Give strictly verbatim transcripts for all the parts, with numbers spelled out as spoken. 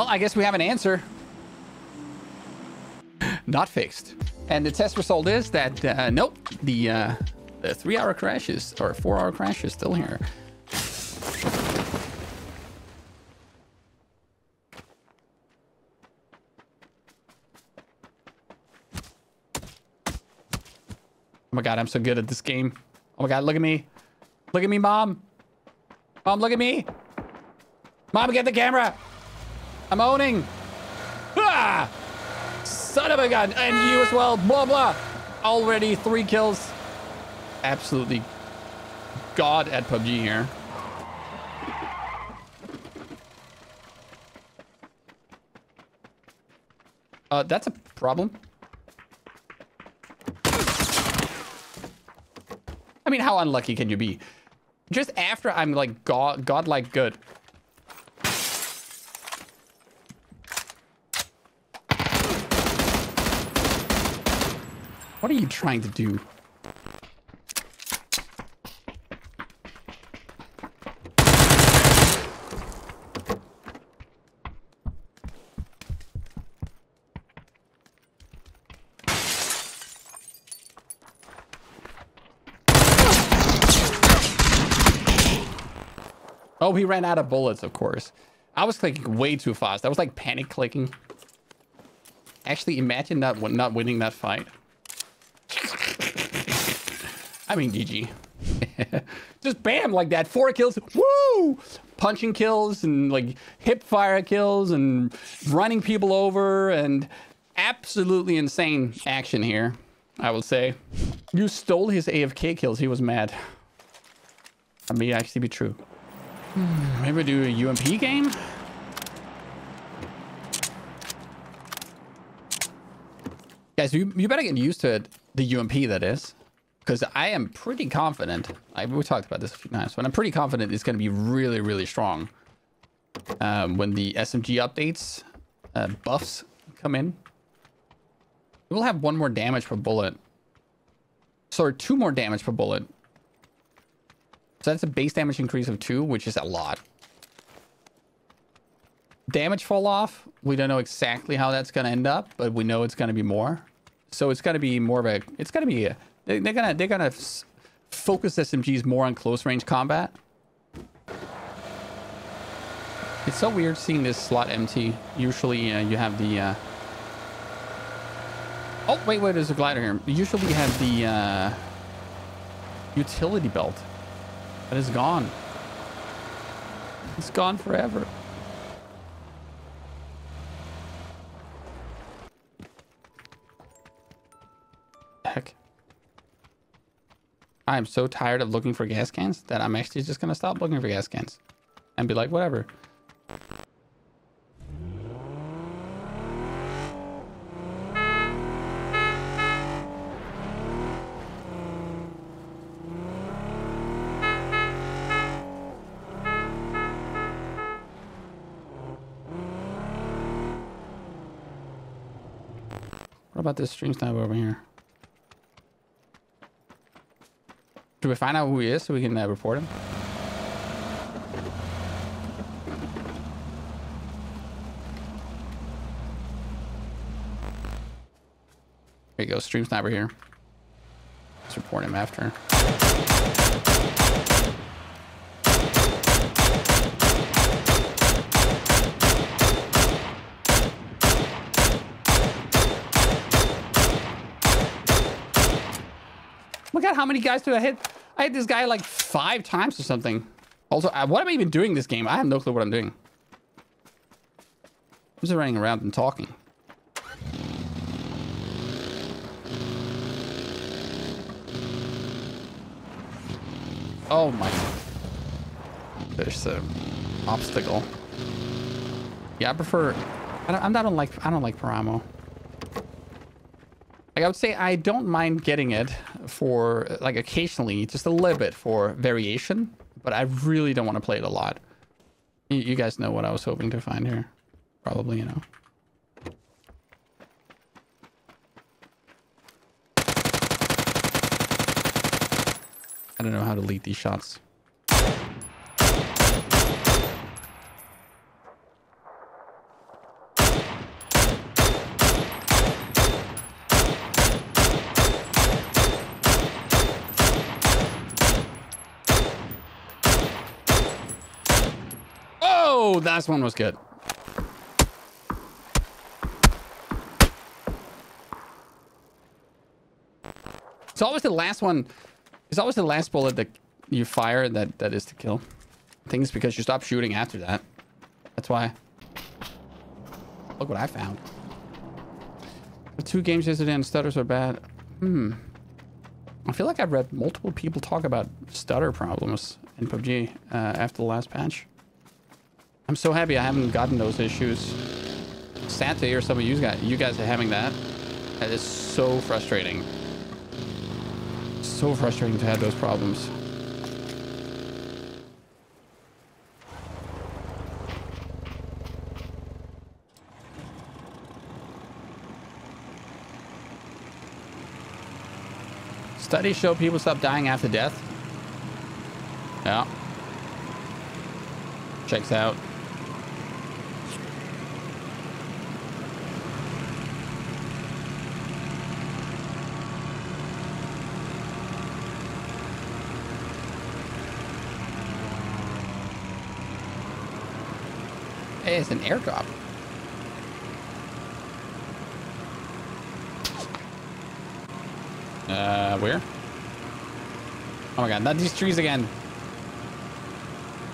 Well, I guess we have an answer. Not fixed. And the test result is that, uh, nope, the, uh, the three hour crash is, or four hour crash is still here. Oh my God, I'm so good at this game. Oh my God, look at me. Look at me, Mom. Mom, look at me. Mom, get the camera. I'm owning. Ah! Son of a gun. And you as well. Blah, blah. Already three kills. Absolutely God at P U B G here. Uh, that's a problem. I mean, how unlucky can you be? Just after I'm like god, godlike good. What are you trying to do? Oh, he ran out of bullets, of course. I was clicking way too fast. I was like panic clicking. Actually, imagine not, not winning that fight. I mean, G G. Just bam, like that. Four kills. Woo! Punching kills and like hip fire kills and running people over and absolutely insane action here, I will say. You stole his A F K kills. He was mad. That may actually be true. Maybe we do a U M P game? Guys, you, you better get used to it, the U M P that is. Because I am pretty confident. I, we talked about this a few times, but I'm pretty confident it's going to be really, really strong. Um, when the S M G updates, uh, buffs come in. We'll have one more damage per bullet. Sorry, two more damage per bullet. So that's a base damage increase of two, which is a lot. Damage fall off. We don't know exactly how that's going to end up, but we know it's going to be more. So it's going to be more of a, it's going to be a, they're going to, they're going to focus S M Gs more on close range combat. It's so weird seeing this slot empty. Usually uh, you have the, uh, oh, wait, wait, there's a glider here. Usually you have the uh, utility belt. But it's gone. It's gone forever. Heck. I am so tired of looking for gas cans that I'm actually just going to stop looking for gas cans and be like, whatever. What about this stream sniper over here? Should we find out who he is so we can uh, report him? There you go, stream sniper here. Let's report him after. How many guys did I hit? I hit this guy like five times or something. Also, I, what am I even doing this game? I have no clue what I'm doing. I'm just running around and talking. Oh my. There's an obstacle. Yeah, I prefer. I don't, I'm not on like. I don't like Paramo. Like I would say I don't mind getting it for like occasionally, just a little bit for variation, but I really don't want to play it a lot. You, you guys know what I was hoping to find here. Probably, you know. I don't know how to lead these shots. Oh, that one was good. It's always the last one. It's always the last bullet that you fire that that is the kill. I think it's because you stop shooting after that. That's why. Look what I found. The two games yesterday and stutters are bad. Hmm. I feel like I've read multiple people talk about stutter problems in P U B G uh, after the last patch. I'm so happy I haven't gotten those issues. Sad to hear some of you guys, you guys are having that. That is so frustrating. So frustrating to have those problems. Studies show people stop dying after death. Yeah. Checks out. Hey, it's an airdrop. Uh, where? Oh my god, not these trees again.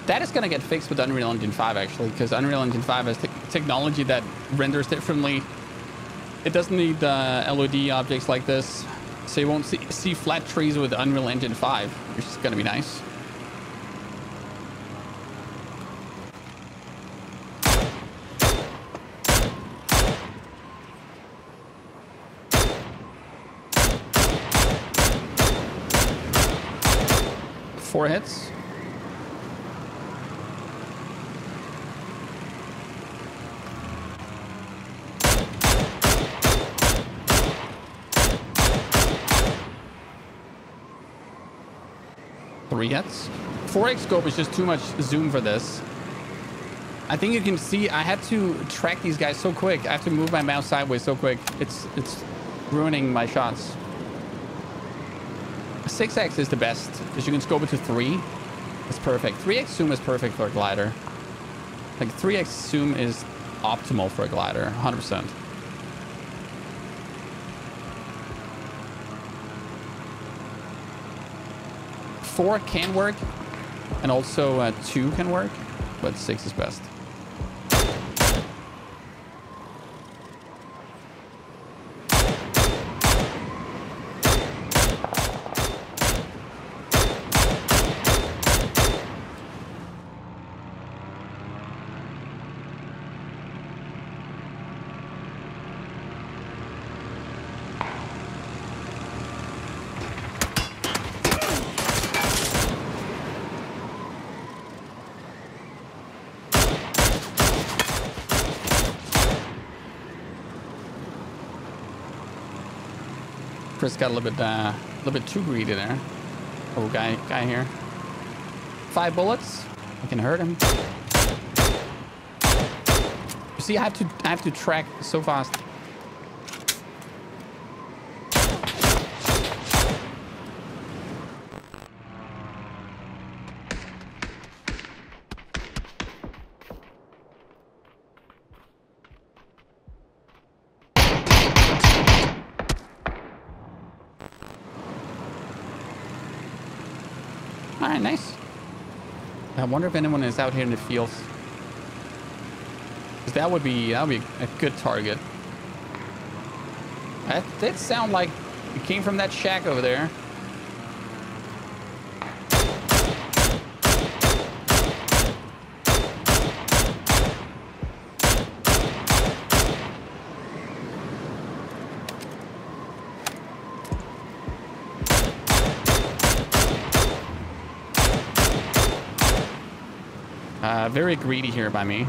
That is going to get fixed with Unreal Engine five, actually, because Unreal Engine five has te technology that renders differently. It doesn't need uh, L O D objects like this, so you won't see, see flat trees with Unreal Engine five, which is going to be nice. Four hits. Three hits. four X scope is just too much zoom for this. I think you can see I had to track these guys so quick. I have to move my mouse sideways so quick. It's it's ruining my shots. six X is the best because you can scope it to three. It's perfect. three X zoom is perfect for a glider. Like three X zoom is optimal for a glider, one hundred percent. four can work and also uh, two can work, but six is best. Got a little bit, uh, a little bit too greedy there. Oh, guy, guy here. Five bullets. I can hurt him. You see, I have to, I have to track so fast. I wonder if anyone is out here in the fields. Cause that would be that would be a good target. That did sound like it came from that shack over there. Uh, very greedy here by me.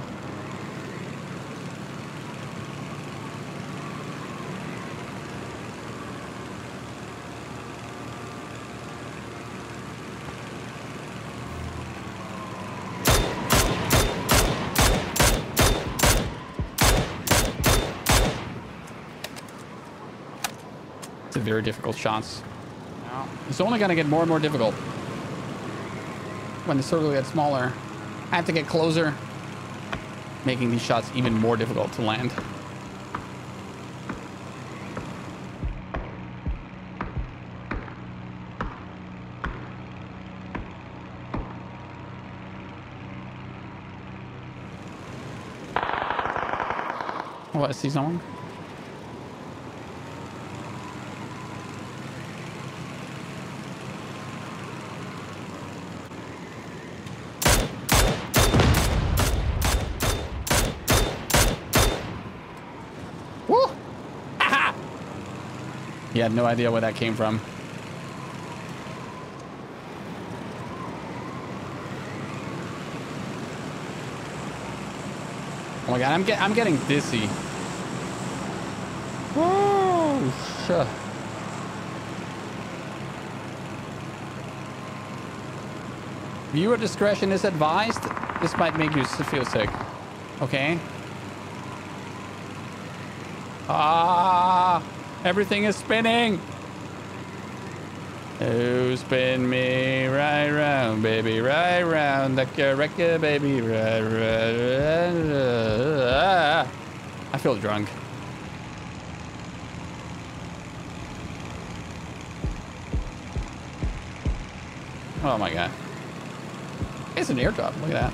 It's a very difficult shots. It's only going to get more and more difficult when the circle gets smaller. I have to get closer. making these shots even more difficult to land. Oh, I see someone. Woo! Aha! He had no idea where that came from. Oh my god, I'm get I'm getting dizzy. Whoa, sure. Viewer discretion is advised. This might make you feel sick. Okay. Ah, everything is spinning. Oh, spin me right round, baby, right round. Like a record, baby, right round. I feel drunk. Oh my god. It's an airdrop. Look at that.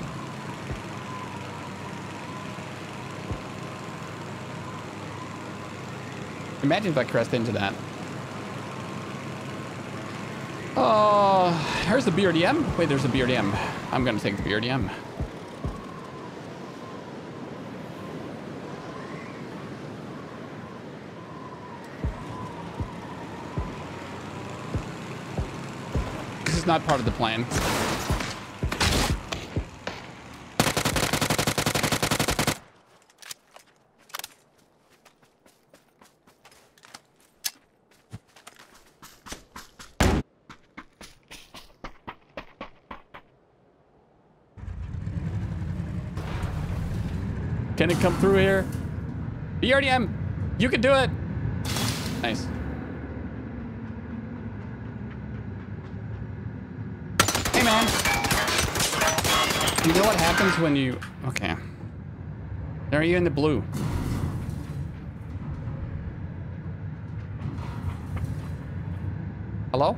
Imagine if I crashed into that. Oh, here's the B R D M. Wait, there's a B R D M. I'm going to take the B R D M. Not part of the plan. Can it come through here? B R D M, you can do it. Nice. Man. You know what happens when you... Okay. Are you in the blue? Hello?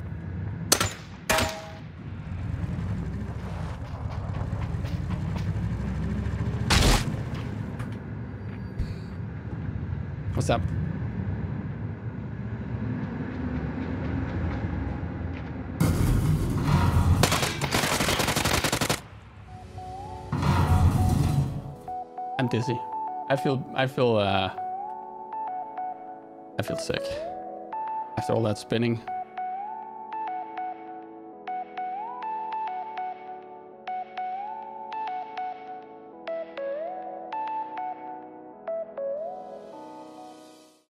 What's up? I'm dizzy. I feel, I feel, uh, I feel sick after all that spinning.